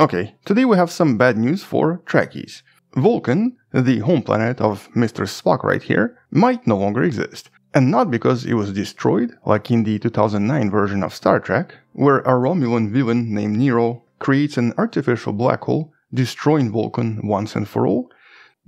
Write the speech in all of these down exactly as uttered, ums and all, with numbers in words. Okay, today we have some bad news for Trekkies. Vulcan, the home planet of Mister Spock right here, might no longer exist. And not because it was destroyed, like in the two thousand nine version of Star Trek, where a Romulan villain named Nero creates an artificial black hole, destroying Vulcan once and for all,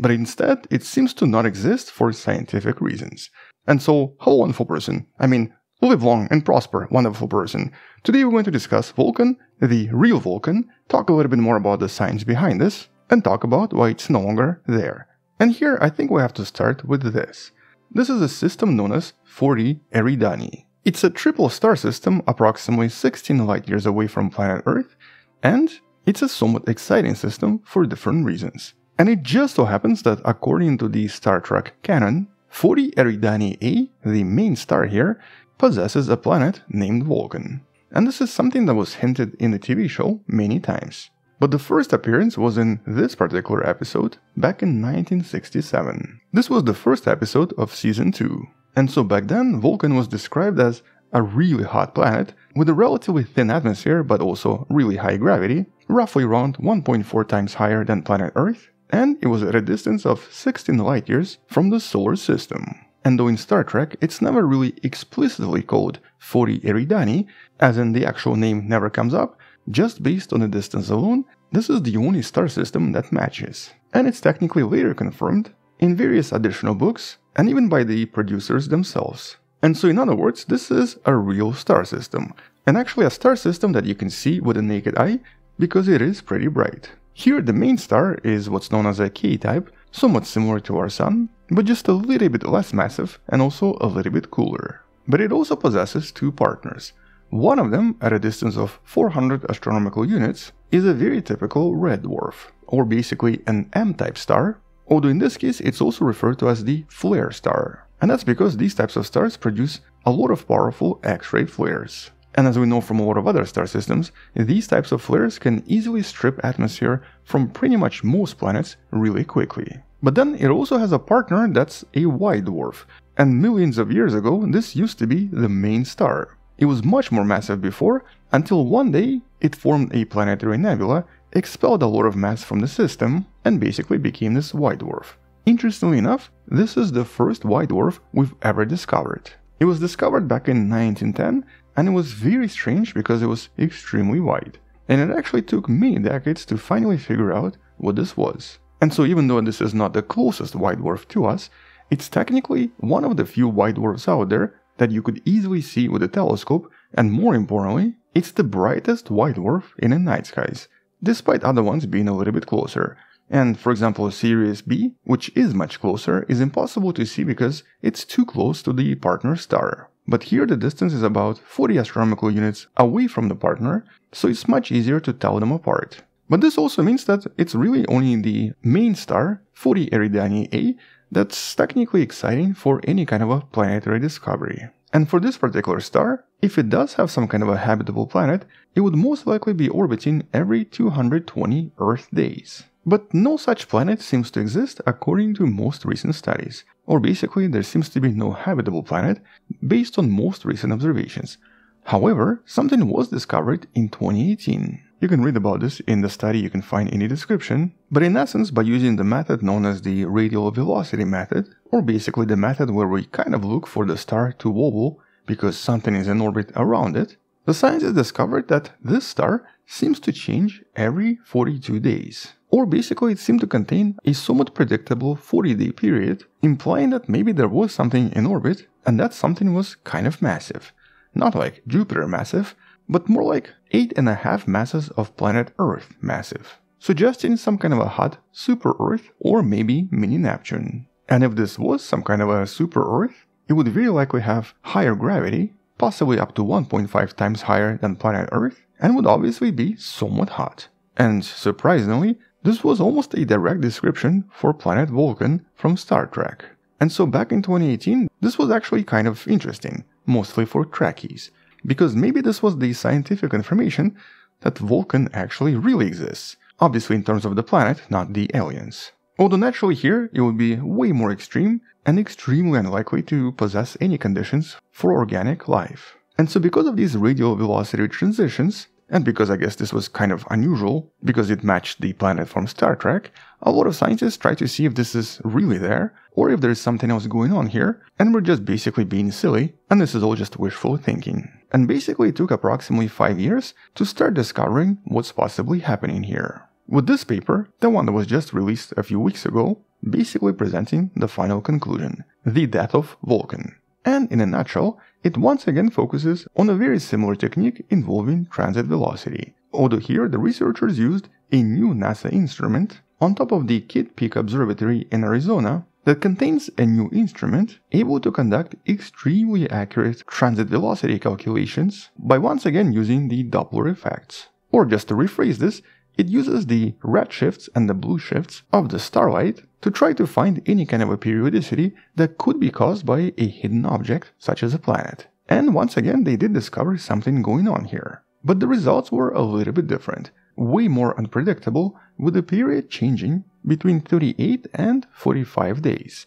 but instead it seems to not exist for scientific reasons. And so, hello wonderful person, I mean, live long and prosper, wonderful person. Today we're going to discuss Vulcan, the real Vulcan, talk a little bit more about the science behind this, and talk about why it's no longer there. And here I think we have to start with this. This is a system known as forty Eridani. It's a triple star system approximately sixteen light years away from planet Earth, and it's a somewhat exciting system for different reasons. And it just so happens that according to the Star Trek canon, forty Eridani A, the main star here, possesses a planet named Vulcan. And this is something that was hinted in the T V show many times. But the first appearance was in this particular episode back in nineteen sixty-seven. This was the first episode of season two. And so back then, Vulcan was described as a really hot planet with a relatively thin atmosphere but also really high gravity, roughly around one point four times higher than planet Earth, and it was at a distance of sixteen light years from the solar system. And though in Star Trek it's never really explicitly called forty Eridani, as in the actual name never comes up, just based on the distance alone, this is the only star system that matches. And it's technically later confirmed in various additional books and even by the producers themselves. And so in other words, this is a real star system, and actually a star system that you can see with the naked eye because it is pretty bright. Here the main star is what's known as a K-type, somewhat similar to our Sun, but just a little bit less massive and also a little bit cooler. But it also possesses two partners. One of them, at a distance of four hundred astronomical units, is a very typical red dwarf, or basically an M-type star, although in this case it's also referred to as the flare star. And that's because these types of stars produce a lot of powerful X-ray flares. And as we know from a lot of other star systems, these types of flares can easily strip atmosphere from pretty much most planets really quickly. But then it also has a partner that's a white dwarf, and millions of years ago this used to be the main star. It was much more massive before, until one day it formed a planetary nebula, expelled a lot of mass from the system, and basically became this white dwarf. Interestingly enough, this is the first white dwarf we've ever discovered. It was discovered back in nineteen ten, and it was very strange because it was extremely wide. And it actually took many decades to finally figure out what this was. And so even though this is not the closest white dwarf to us, it's technically one of the few white dwarfs out there that you could easily see with a telescope, and more importantly, it's the brightest white dwarf in the night skies, despite other ones being a little bit closer. And for example, Sirius B, which is much closer, is impossible to see because it's too close to the partner star. But here the distance is about forty astronomical units away from the partner, so it's much easier to tell them apart. But this also means that it's really only the main star, forty Eridani A, that's technically exciting for any kind of a planetary discovery. And for this particular star, if it does have some kind of a habitable planet, it would most likely be orbiting every two hundred twenty Earth days. But no such planet seems to exist according to most recent studies, or basically there seems to be no habitable planet based on most recent observations. However, something was discovered in twenty eighteen. You can read about this in the study you can find in the description, but in essence by using the method known as the radial velocity method, or basically the method where we kind of look for the star to wobble because something is in orbit around it, the scientists discovered that this star seems to change every forty-two days. Or basically it seemed to contain a somewhat predictable forty-day period, implying that maybe there was something in orbit and that something was kind of massive. Not like Jupiter massive, but more like eight and a half masses of planet Earth massive, suggesting some kind of a hot super-Earth or maybe mini-Neptune. And if this was some kind of a super-Earth, it would very likely have higher gravity, possibly up to one point five times higher than planet Earth, and would obviously be somewhat hot. And surprisingly, this was almost a direct description for planet Vulcan from Star Trek. And so back in twenty eighteen, this was actually kind of interesting, mostly for Trekkies, because maybe this was the scientific information that Vulcan actually really exists, obviously in terms of the planet, not the aliens. Although naturally here it would be way more extreme and extremely unlikely to possess any conditions for organic life. And so because of these radial velocity transitions, And because I guess this was kind of unusual, because it matched the planet from Star Trek, a lot of scientists try to see if this is really there, or if there is something else going on here, and we're just basically being silly, and this is all just wishful thinking. And basically it took approximately five years to start discovering what's possibly happening here. With this paper, the one that was just released a few weeks ago, basically presenting the final conclusion, the death of Vulcan. And in a nutshell, it once again focuses on a very similar technique involving transit velocity, although here the researchers used a new NASA instrument on top of the Kitt Peak Observatory in Arizona that contains a new instrument able to conduct extremely accurate transit velocity calculations by once again using the Doppler effects. Or just to rephrase this, it uses the red shifts and the blue shifts of the starlight to try to find any kind of a periodicity that could be caused by a hidden object such as a planet. And once again they did discover something going on here. But the results were a little bit different, way more unpredictable, with the period changing between thirty-eight and forty-five days.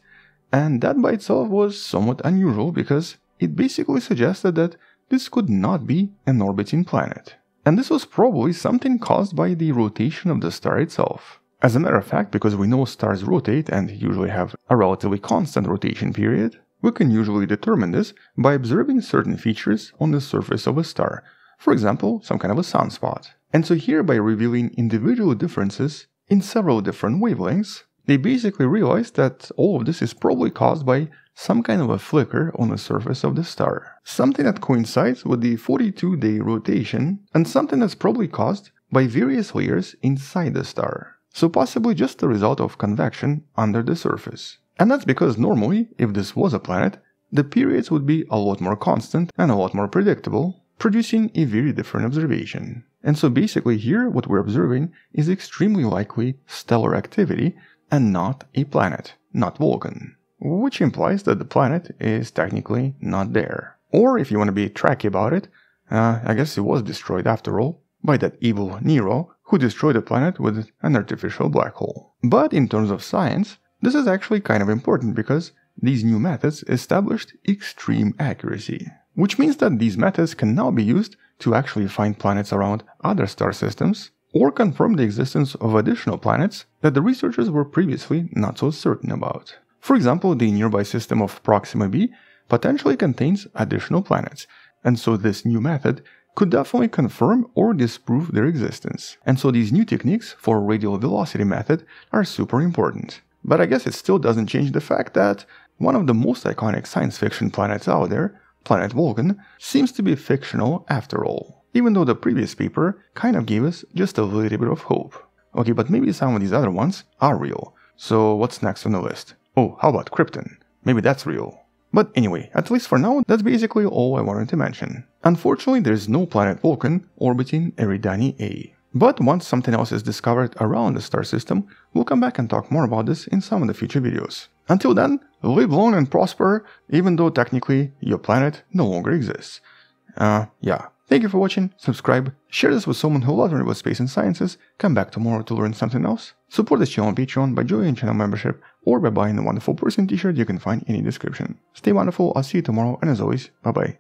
And that by itself was somewhat unusual because it basically suggested that this could not be an orbiting planet. And this was probably something caused by the rotation of the star itself. As a matter of fact, because we know stars rotate and usually have a relatively constant rotation period, we can usually determine this by observing certain features on the surface of a star, for example, some kind of a sunspot. And so here, by revealing individual differences in several different wavelengths, they basically realized that all of this is probably caused by some kind of a flicker on the surface of the star. Something that coincides with the forty-two day rotation, and something that's probably caused by various layers inside the star. So possibly just the result of convection under the surface. And that's because normally, if this was a planet, the periods would be a lot more constant and a lot more predictable, producing a very different observation. And so basically here, what we're observing is extremely likely stellar activity and not a planet, not Vulcan. Which implies that the planet is technically not there. Or if you want to be tracky about it, uh, I guess it was destroyed after all by that evil Nero who destroyed the planet with an artificial black hole. But in terms of science, this is actually kind of important because these new methods established extreme accuracy. Which means that these methods can now be used to actually find planets around other star systems or confirm the existence of additional planets that the researchers were previously not so certain about. For example, the nearby system of Proxima b potentially contains additional planets, and so this new method could definitely confirm or disprove their existence. And so these new techniques for radial velocity method are super important. But I guess it still doesn't change the fact that one of the most iconic science fiction planets out there, planet Vulcan, seems to be fictional after all, even though the previous paper kind of gave us just a little bit of hope. Okay, but maybe some of these other ones are real. So what's next on the list? Oh, how about Krypton? Maybe that's real. But anyway, at least for now, that's basically all I wanted to mention. Unfortunately, there's no planet Vulcan orbiting Eridani A. But once something else is discovered around the star system, we'll come back and talk more about this in some of the future videos. Until then, live long and prosper, even though technically your planet no longer exists. Uh, yeah. Thank you for watching, subscribe, share this with someone who loves learning about space and sciences, come back tomorrow to learn something else, support this channel on Patreon by joining channel membership or by buying the wonderful person t-shirt you can find in the description. Stay wonderful, I'll see you tomorrow, and as always, bye bye.